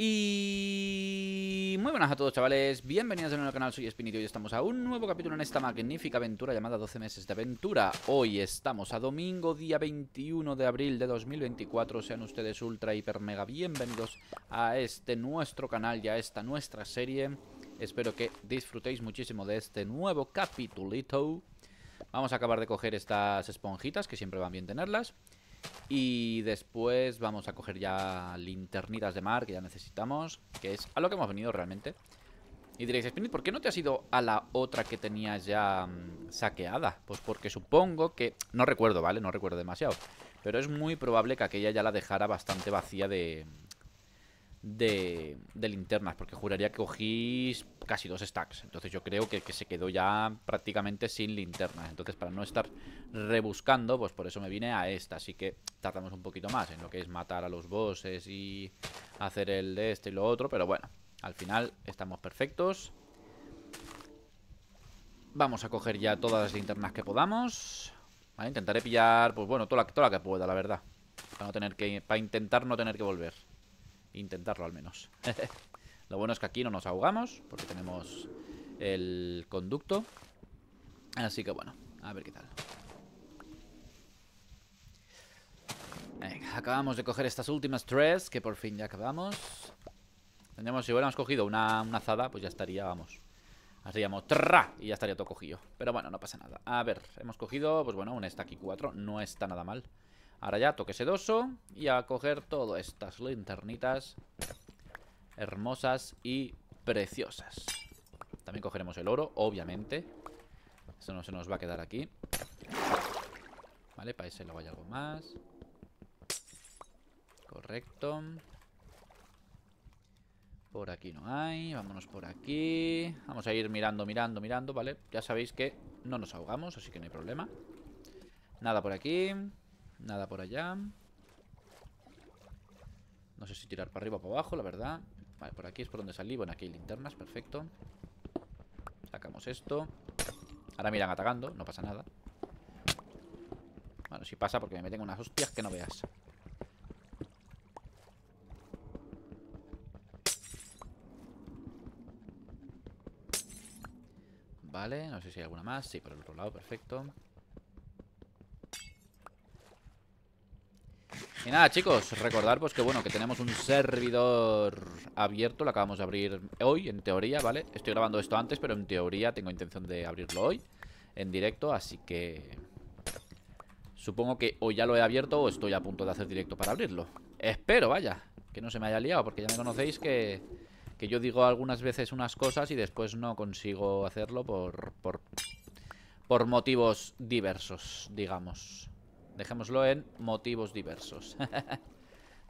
Y muy buenas a todos, chavales. Bienvenidos de nuevo al canal, soy SpiniT y hoy estamos a un nuevo capítulo en esta magnífica aventura llamada 12 meses de aventura. Hoy estamos a domingo, día 21 de abril de 2024. Sean ustedes ultra, hiper, mega bienvenidos a este nuestro canal y a esta nuestra serie. Espero que disfrutéis muchísimo de este nuevo capitulito. Vamos a acabar de coger estas esponjitas, que siempre van bien tenerlas. Y después vamos a coger ya linternitas de mar, que ya necesitamos, que es a lo que hemos venido realmente. Y diréis, SpiniT, ¿por qué no te has ido a la otra que tenías ya saqueada? Pues porque supongo que... no recuerdo, ¿vale? No recuerdo demasiado. Pero es muy probable que aquella ya la dejara bastante vacía de linternas, porque juraría que cogí casi 2 stacks. Entonces yo creo que se quedó ya prácticamente sin linternas. Entonces para no estar rebuscando, pues por eso me vine a esta. Así que tardamos un poquito más en lo que es matar a los bosses y hacer el de este y lo otro, pero bueno, al final estamos perfectos. Vamos a coger ya todas las linternas que podamos, ¿vale? Intentaré pillar, pues bueno, toda la que pueda, la verdad, para no tener que, para intentar no tener que volver. Intentarlo al menos. Lo bueno es que aquí no nos ahogamos, porque tenemos el conducto. Así que bueno, a ver qué tal. Venga, acabamos de coger estas últimas 3, que por fin ya acabamos. Tendríamos, si hubiéramos cogido una azada, pues ya estaría, vamos, haríamos ¡tra! Y ya estaría todo cogido. Pero bueno, no pasa nada. A ver, hemos cogido, pues bueno, un stack y 4. No está nada mal. Ahora ya toque sedoso y a coger todas estas linternitas hermosas y preciosas. También cogeremos el oro, obviamente. Eso no se nos va a quedar aquí. Vale, para ese luego hay algo más. Correcto. Por aquí no hay. Vámonos por aquí. Vamos a ir mirando, ¿vale? Ya sabéis que no nos ahogamos, así que no hay problema. Nada por aquí. Nada por allá. No sé si tirar para arriba o para abajo, la verdad. Vale, por aquí es por donde salí. Bueno, aquí hay linternas, perfecto. Sacamos esto. Ahora miran atacando, no pasa nada. Bueno, si pasa porque me meten unas hostias que no veas. Vale, no sé si hay alguna más. Sí, por el otro lado, perfecto. Y nada, chicos, recordar pues que bueno, que tenemos un servidor abierto. Lo acabamos de abrir hoy, en teoría, ¿vale? Estoy grabando esto antes, pero en teoría tengo intención de abrirlo hoy en directo, así que supongo que o ya lo he abierto o estoy a punto de hacer directo para abrirlo. Espero, vaya, que no se me haya liado, porque ya me conocéis que yo digo algunas veces unas cosas y después no consigo hacerlo por motivos diversos, digamos. Dejémoslo en motivos diversos.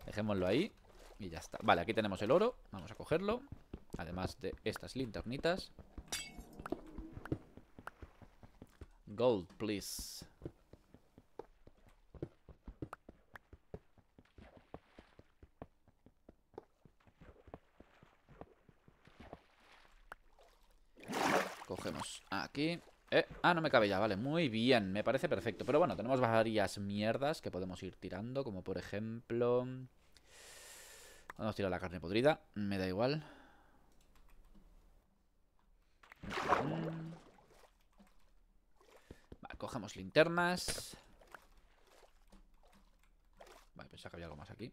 Dejémoslo ahí y ya está. Vale, aquí tenemos el oro. Vamos a cogerlo. Además de estas linternitas. Gold, please. Cogemos aquí. No me cabe ya, vale, muy bien, me parece perfecto. Pero bueno, tenemos varias mierdas que podemos ir tirando, como por ejemplo... vamos a tirar la carne podrida, me da igual. Vale, cogemos linternas. Vale, pensaba que había algo más aquí.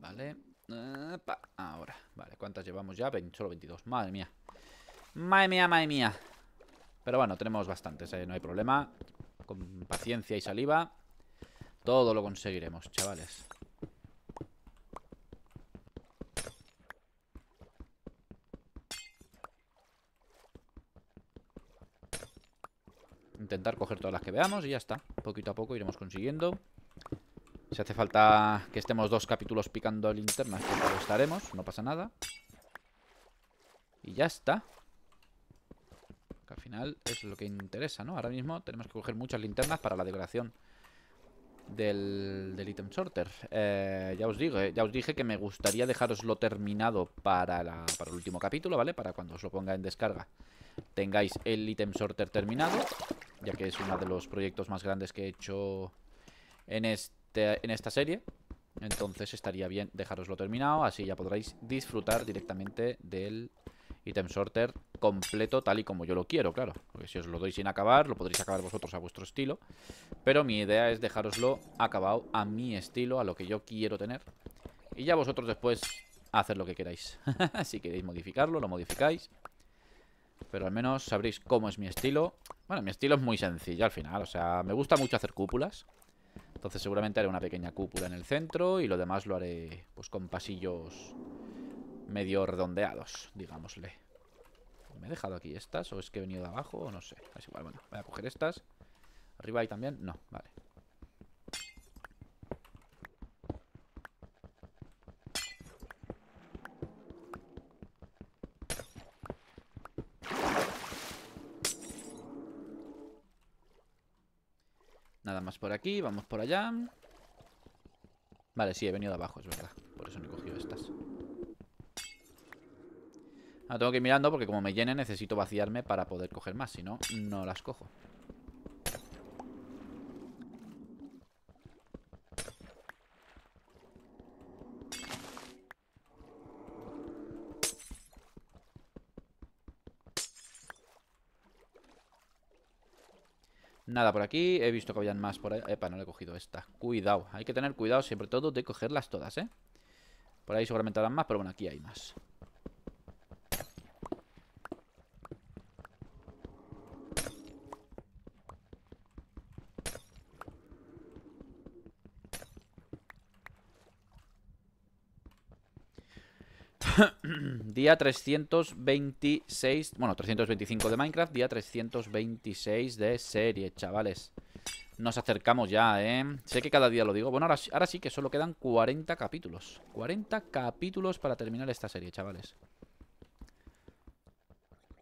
Vale, ahora, vale, ¿cuántas llevamos ya? Solo 22, madre mía. Madre mía. Pero bueno, tenemos bastantes, no hay problema. Con paciencia y saliva todo lo conseguiremos, chavales. Intentar coger todas las que veamos y ya está. Poquito a poco iremos consiguiendo. Si hace falta que estemos 2 capítulos picando linternas, pues lo estaremos, no pasa nada. Y ya está. Que al final es lo que interesa, ¿no? Ahora mismo tenemos que coger muchas linternas para la decoración del item sorter. Ya os dije que me gustaría dejároslo terminado para el último capítulo, ¿vale? Para cuando os lo ponga en descarga tengáis el item sorter terminado, ya que es uno de los proyectos más grandes que he hecho en esta serie. Entonces estaría bien dejároslo terminado, así ya podréis disfrutar directamente del item sorter completo tal y como yo lo quiero, claro. Porque si os lo doy sin acabar, lo podréis acabar vosotros a vuestro estilo, pero mi idea es dejároslo acabado a mi estilo, a lo que yo quiero tener, y ya vosotros después haced lo que queráis. Si queréis modificarlo, lo modificáis, pero al menos sabréis cómo es mi estilo. Bueno, mi estilo es muy sencillo al final, o sea, me gusta mucho hacer cúpulas. Entonces seguramente haré una pequeña cúpula en el centro y lo demás lo haré pues con pasillos medio redondeados, digámosle. ¿Me he dejado aquí estas o es que he venido de abajo? O no sé, es igual, bueno, voy a coger estas. ¿Arriba hay también? No, vale. Nada más por aquí, vamos por allá. Vale, sí, he venido de abajo, es verdad. Por eso no he cogido estas. Ahora tengo que ir mirando porque como me llene necesito vaciarme para poder coger más. Si no, no las cojo. Nada por aquí, he visto que habían más por ahí. Epa, no le he cogido esta, cuidado. Hay que tener cuidado siempre todo de cogerlas todas, ¿eh? Por ahí seguramente habrán más, pero bueno, aquí hay más. Día 326, bueno, 325 de Minecraft, día 326 de serie, chavales. Nos acercamos ya, ¿eh? Sé que cada día lo digo. Bueno, ahora sí que solo quedan 40 capítulos. 40 capítulos para terminar esta serie, chavales.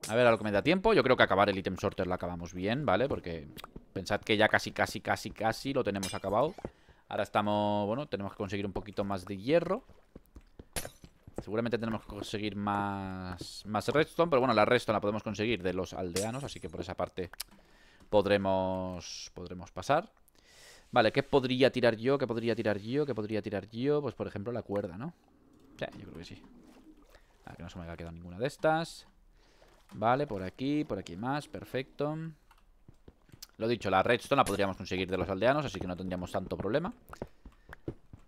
A ver, a lo que me da tiempo. Yo creo que acabar el item sorter lo acabamos bien, ¿vale? Porque pensad que ya casi lo tenemos acabado. Ahora estamos, bueno, tenemos que conseguir un poquito más de hierro. Seguramente tenemos que conseguir más redstone, pero bueno, la redstone la podemos conseguir de los aldeanos, así que por esa parte podremos pasar. Vale, ¿qué podría tirar yo? ¿Qué podría tirar yo? ¿Qué podría tirar yo? Pues por ejemplo la cuerda, ¿no? Sí, yo creo que sí. A ver, que no se me haya quedado ninguna de estas. Vale, por aquí más, perfecto. Lo dicho, la redstone la podríamos conseguir de los aldeanos, así que no tendríamos tanto problema.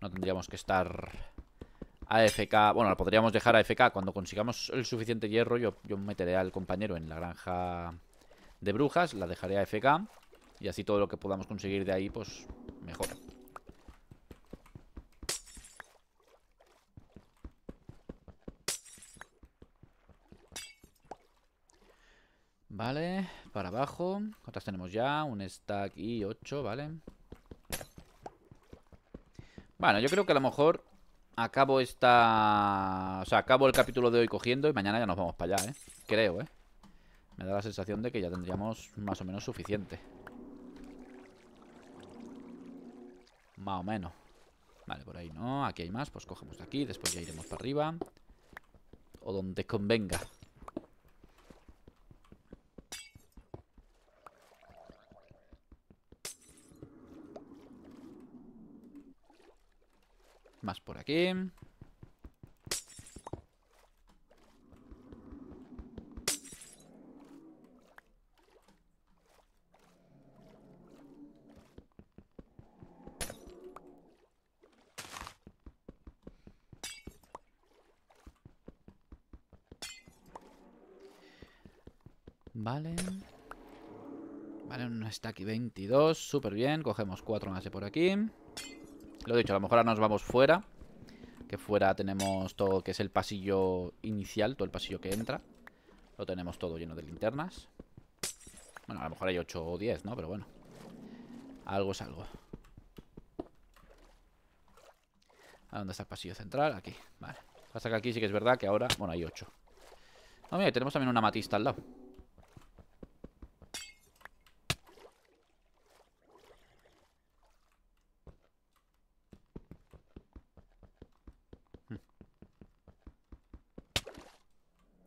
No tendríamos que estar... AFK, bueno, la podríamos dejar AFK. Cuando consigamos el suficiente hierro yo meteré al compañero en la granja de brujas, la dejaré AFK. Y así todo lo que podamos conseguir de ahí, pues mejor. Vale, para abajo. ¿Cuántas tenemos ya? Un stack y 8, vale. Bueno, yo creo que a lo mejor acabo esta... O sea, acabo el capítulo de hoy cogiendo y mañana ya nos vamos para allá, ¿eh? Creo, ¿eh? Me da la sensación de que ya tendríamos más o menos suficiente. Más o menos. Vale, por ahí no. Aquí hay más, pues cogemos de aquí. Después ya iremos para arriba. O donde convenga. Más por aquí. Vale. Vale, uno está aquí 22. Súper bien. Cogemos 4 más de por aquí. Lo dicho, a lo mejor ahora nos vamos fuera. Que fuera tenemos todo lo que es el pasillo inicial, todo el pasillo que entra. Lo tenemos todo lleno de linternas. Bueno, a lo mejor hay 8 o 10, ¿no? Pero bueno, algo es algo. ¿A dónde está el pasillo central? Aquí, vale. Hasta que aquí sí que es verdad que ahora... Bueno, hay 8. Ah, mira, tenemos también una matista al lado.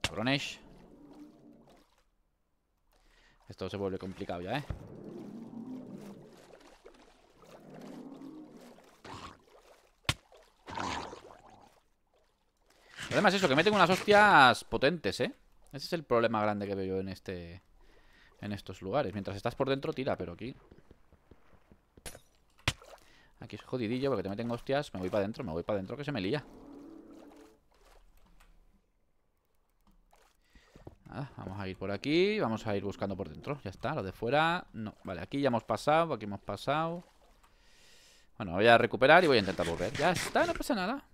Cabrones. Esto se vuelve complicado ya, ¿eh? Además eso, que meten unas hostias potentes, ¿eh? Ese es el problema grande que veo yo en este... En estos lugares. Mientras estás por dentro, tira, pero aquí... Aquí es jodidillo porque te meten hostias. Me voy para adentro, que se me lía. Nada, vamos a ir por aquí. Vamos a ir buscando por dentro. Ya está, lo de fuera... No, vale, aquí ya hemos pasado, Bueno, voy a recuperar y voy a intentar volver. Ya está, no pasa nada.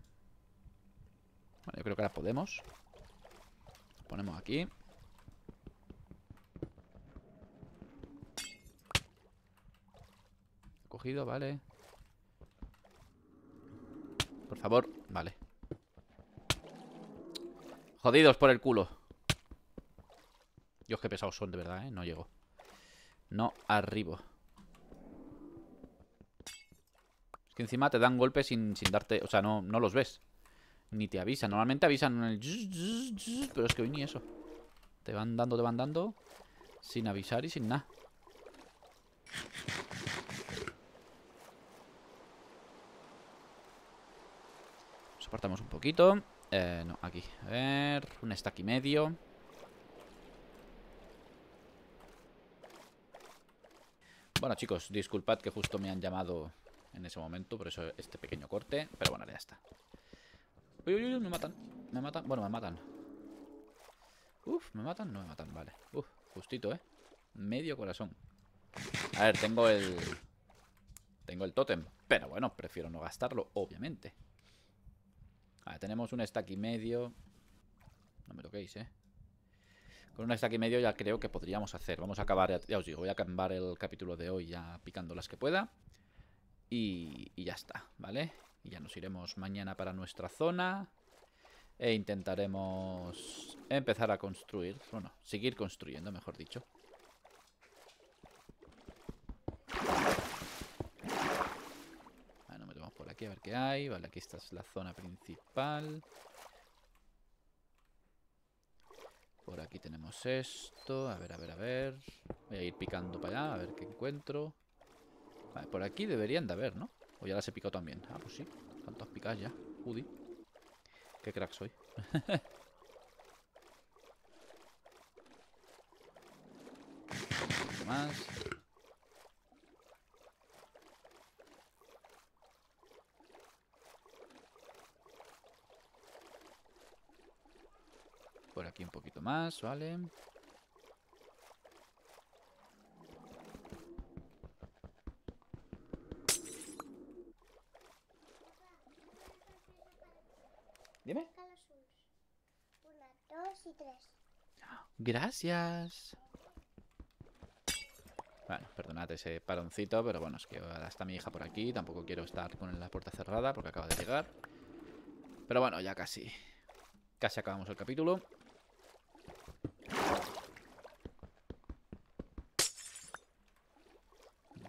Bueno, yo creo que ahora podemos. Lo ponemos aquí. Cogido, vale. Por favor, vale. Jodidos por el culo. Dios, qué pesados son de verdad, ¿eh? No llego. No arribo. Es que encima te dan golpes sin darte... O sea, no los ves. Ni te avisan, normalmente avisan el... Pero es que hoy ni eso. Te van dando sin avisar y sin nada. Nos apartamos un poquito. No, aquí, a ver. Un stack y medio. Bueno, chicos, disculpad que justo me han llamado en ese momento, por eso este pequeño corte. Pero bueno, ya está. Uy, uy, uy, me matan. Bueno, me matan. Uf, me matan, vale. Uf, justito, ¿eh? Medio corazón. A ver, tengo el tótem. Pero bueno, prefiero no gastarlo, obviamente. A ver, tenemos un stack y medio. No me toquéis, ¿eh? Con un stack y medio ya creo que podríamos hacer. Vamos a acabar, ya os digo, voy a acabar el capítulo de hoy ya picando las que pueda. Y ya está, ¿vale? Y ya nos iremos mañana para nuestra zona. E intentaremos empezar a construir. Bueno, seguir construyendo, mejor dicho. Vale, nos metemos por aquí a ver qué hay. Vale, aquí esta es la zona principal. Por aquí tenemos esto. A ver. Voy a ir picando para allá, a ver qué encuentro. Vale, por aquí deberían de haber, ¿no? O ya las he picado también. Ah, pues sí. ¿Cuántas picas ya? Judy. Qué crack soy. Un poquito más. Por aquí un poquito más, vale. Dime. Una, dos y tres. Gracias. Bueno, perdonad ese paroncito, pero bueno, es que ahora está mi hija por aquí. Tampoco quiero estar con la puerta cerrada porque acaba de llegar. Pero bueno, ya casi. Casi acabamos el capítulo.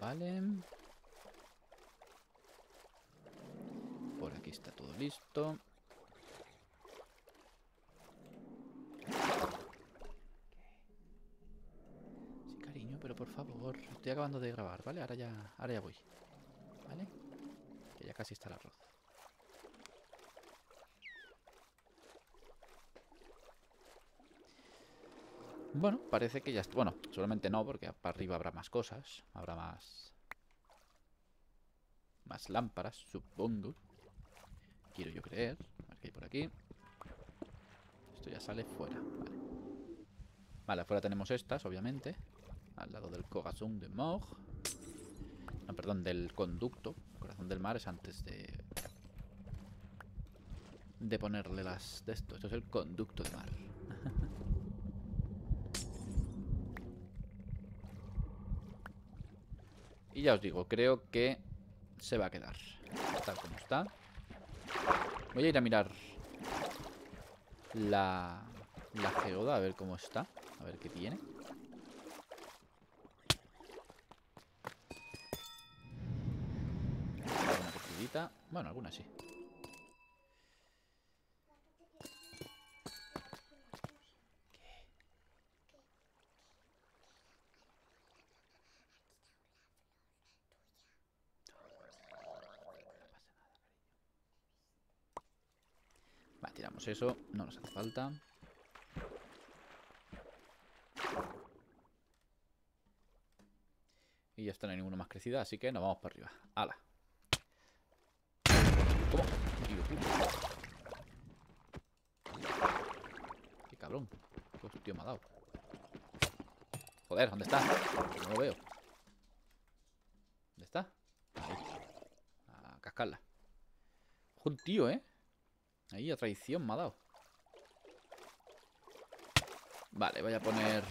Vale. Por aquí está todo listo. Estoy acabando de grabar, ¿vale? Ahora ya voy. ¿Vale? Que ya casi está el arroz. Bueno, parece que ya está. Bueno, solamente no, porque para arriba habrá más cosas. Habrá más lámparas, supongo. Quiero yo creer. A ver qué hay por aquí. Esto ya sale fuera, vale. Vale, afuera tenemos estas, obviamente. Al lado del corazón de Mar. No, perdón, del conducto. El corazón del mar es antes de ponerle las de esto. Esto es el conducto de mar. Y ya os digo, creo que se va a quedar tal como está. Voy a ir a mirar la geoda, a ver cómo está. A ver qué tiene. Una cosquillita. Bueno, alguna sí. Tiramos eso, no nos hace falta. Y ya está, no hay ninguna más crecida, así que nos vamos para arriba. ¡Hala! ¿Cómo? ¡Qué cabrón! ¿Qué hostia me ha dado? Joder, ¿dónde está? No lo veo. ¿Dónde está? Ahí. A cascarla. Ojo el tío, ¿eh? Ahí a traición me ha dado. Vale, voy a poner...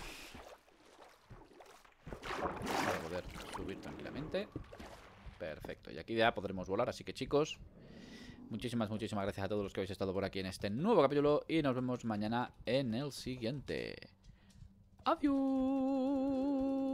Voy a poder subir tranquilamente. Perfecto, y aquí ya podremos volar. Así que chicos, muchísimas gracias a todos los que habéis estado por aquí en este nuevo capítulo. Y nos vemos mañana en el siguiente. Adiós.